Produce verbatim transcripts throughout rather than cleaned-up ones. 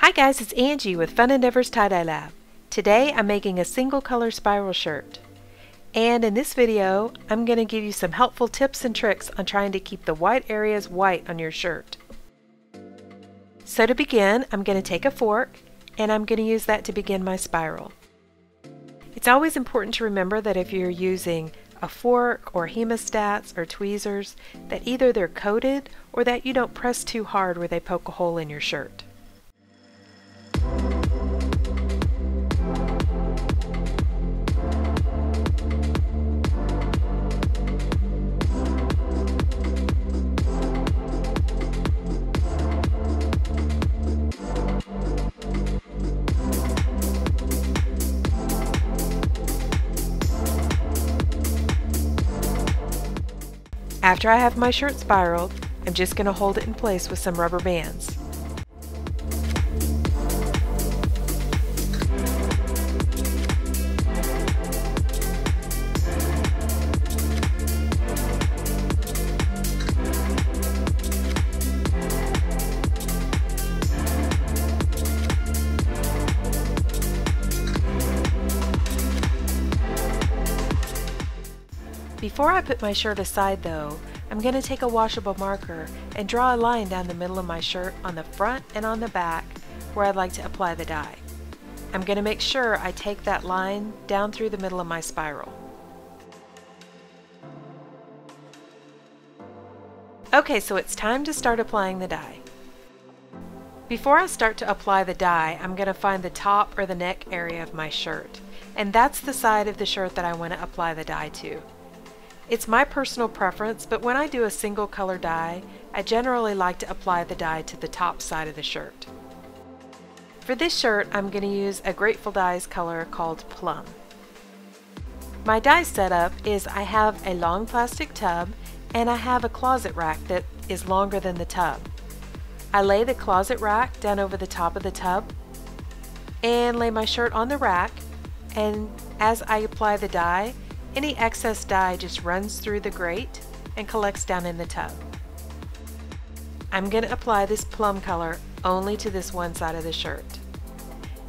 Hi guys, it's Angie with Fun Endeavors Tie-Dye Lab. Today I'm making a single color spiral shirt. And in this video, I'm going to give you some helpful tips and tricks on trying to keep the white areas white on your shirt. So to begin, I'm going to take a fork and I'm going to use that to begin my spiral. It's always important to remember that if you're using a fork or hemostats or tweezers, that either they're coated or that you don't press too hard where they poke a hole in your shirt. After I have my shirt spiraled, I'm just going to hold it in place with some rubber bands. Before I put my shirt aside though, I'm going to take a washable marker and draw a line down the middle of my shirt on the front and on the back where I'd like to apply the dye. I'm going to make sure I take that line down through the middle of my spiral. Okay, so it's time to start applying the dye. Before I start to apply the dye, I'm going to find the top or the neck area of my shirt, and that's the side of the shirt that I want to apply the dye to. It's my personal preference, but when I do a single color dye, I generally like to apply the dye to the top side of the shirt. For this shirt, I'm going to use a Grateful Dyes color called Plum. My dye setup is I have a long plastic tub and I have a closet rack that is longer than the tub. I lay the closet rack down over the top of the tub and lay my shirt on the rack, and as I apply the dye, any excess dye just runs through the grate and collects down in the tub. I'm going to apply this plum color only to this one side of the shirt.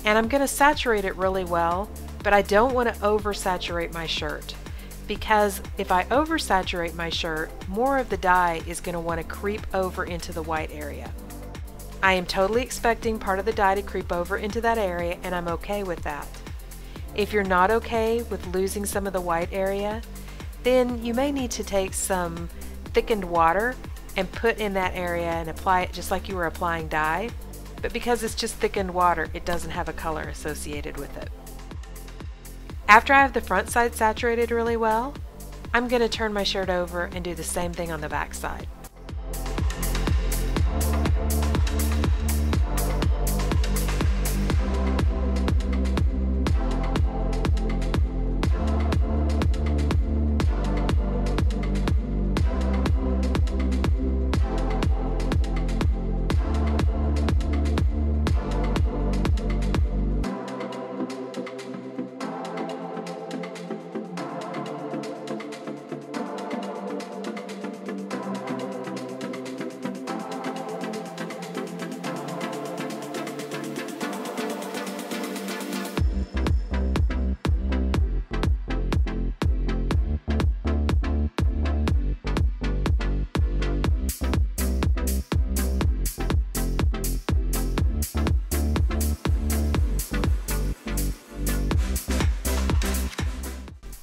And I'm going to saturate it really well, but I don't want to oversaturate my shirt, because if I oversaturate my shirt, more of the dye is going to want to creep over into the white area. I am totally expecting part of the dye to creep over into that area, and I'm okay with that. If you're not okay with losing some of the white area, then you may need to take some thickened water and put in that area and apply it just like you were applying dye, but because it's just thickened water, it doesn't have a color associated with it. After I have the front side saturated really well, I'm going to turn my shirt over and do the same thing on the back side.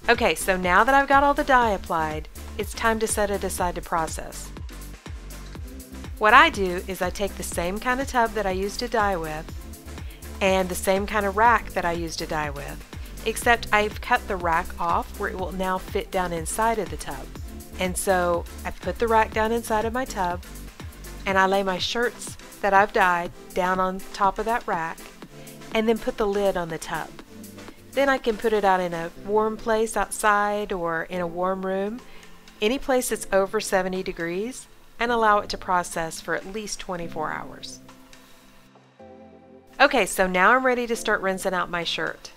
Okay, so now that I've got all the dye applied, it's time to set it aside to process. What I do is I take the same kind of tub that I used to dye with and the same kind of rack that I used to dye with, except I've cut the rack off where it will now fit down inside of the tub. And so I put the rack down inside of my tub and I lay my shirts that I've dyed down on top of that rack and then put the lid on the tub. Then I can put it out in a warm place outside or in a warm room, any place that's over seventy degrees, and allow it to process for at least twenty-four hours. Okay, so now I'm ready to start rinsing out my shirt.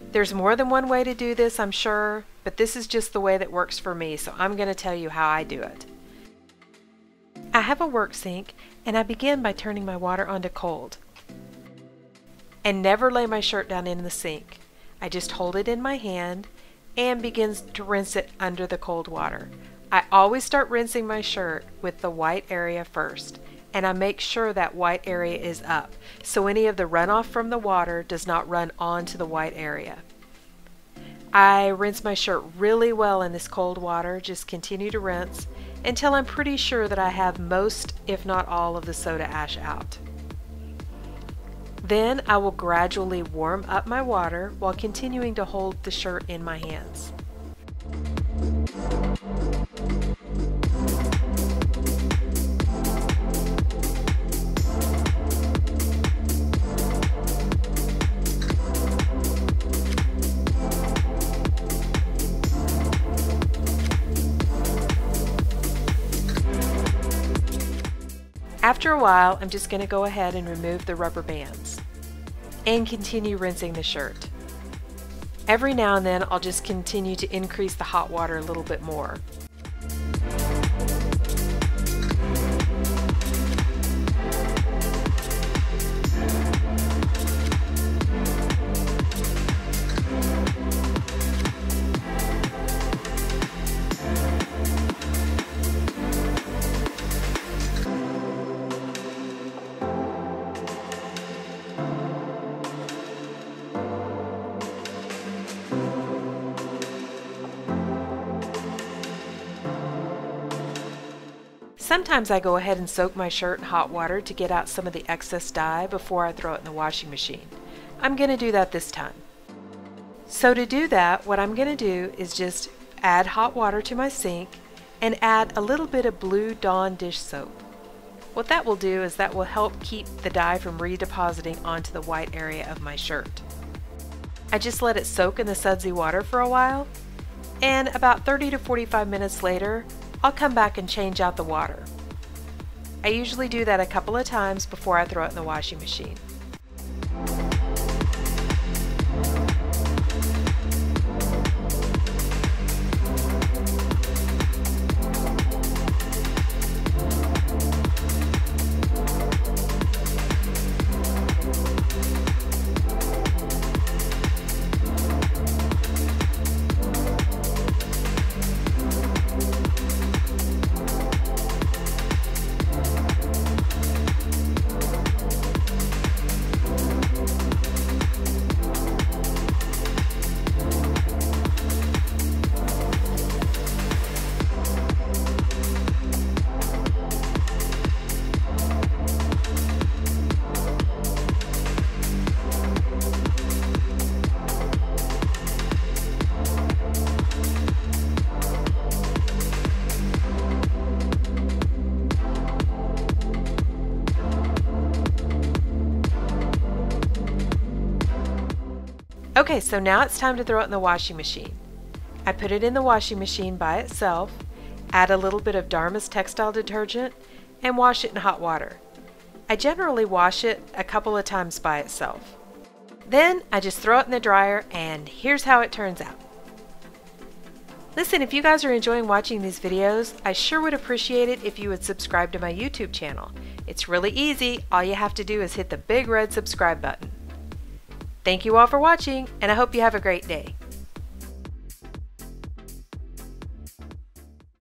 There's more than one way to do this, I'm sure, but this is just the way that works for me, so I'm going to tell you how I do it. I have a work sink, and I begin by turning my water onto cold. and never lay my shirt down in the sink. I just hold it in my hand and begin to rinse it under the cold water. I always start rinsing my shirt with the white area first, and I make sure that white area is up so any of the runoff from the water does not run onto the white area. I rinse my shirt really well in this cold water, just continue to rinse until I'm pretty sure that I have most, if not all, of the soda ash out. Then I will gradually warm up my water while continuing to hold the shirt in my hands. After a while, I'm just going to go ahead and remove the rubber bands and continue rinsing the shirt. Every now and then, I'll just continue to increase the hot water a little bit more. Sometimes I go ahead and soak my shirt in hot water to get out some of the excess dye before I throw it in the washing machine. I'm going to do that this time. So to do that, what I'm going to do is just add hot water to my sink and add a little bit of blue Dawn dish soap. What that will do is that will help keep the dye from redepositing onto the white area of my shirt. I just let it soak in the sudsy water for a while, and about thirty to forty-five minutes later, I'll come back and change out the water. I usually do that a couple of times before I throw it in the washing machine. Okay, so now it's time to throw it in the washing machine. I put it in the washing machine by itself, add a little bit of Dharma's textile detergent, and wash it in hot water. I generally wash it a couple of times by itself. Then I just throw it in the dryer, and here's how it turns out. Listen, if you guys are enjoying watching these videos, I sure would appreciate it if you would subscribe to my YouTube channel. It's really easy. All you have to do is hit the big red subscribe button. Thank you all for watching, and I hope you have a great day.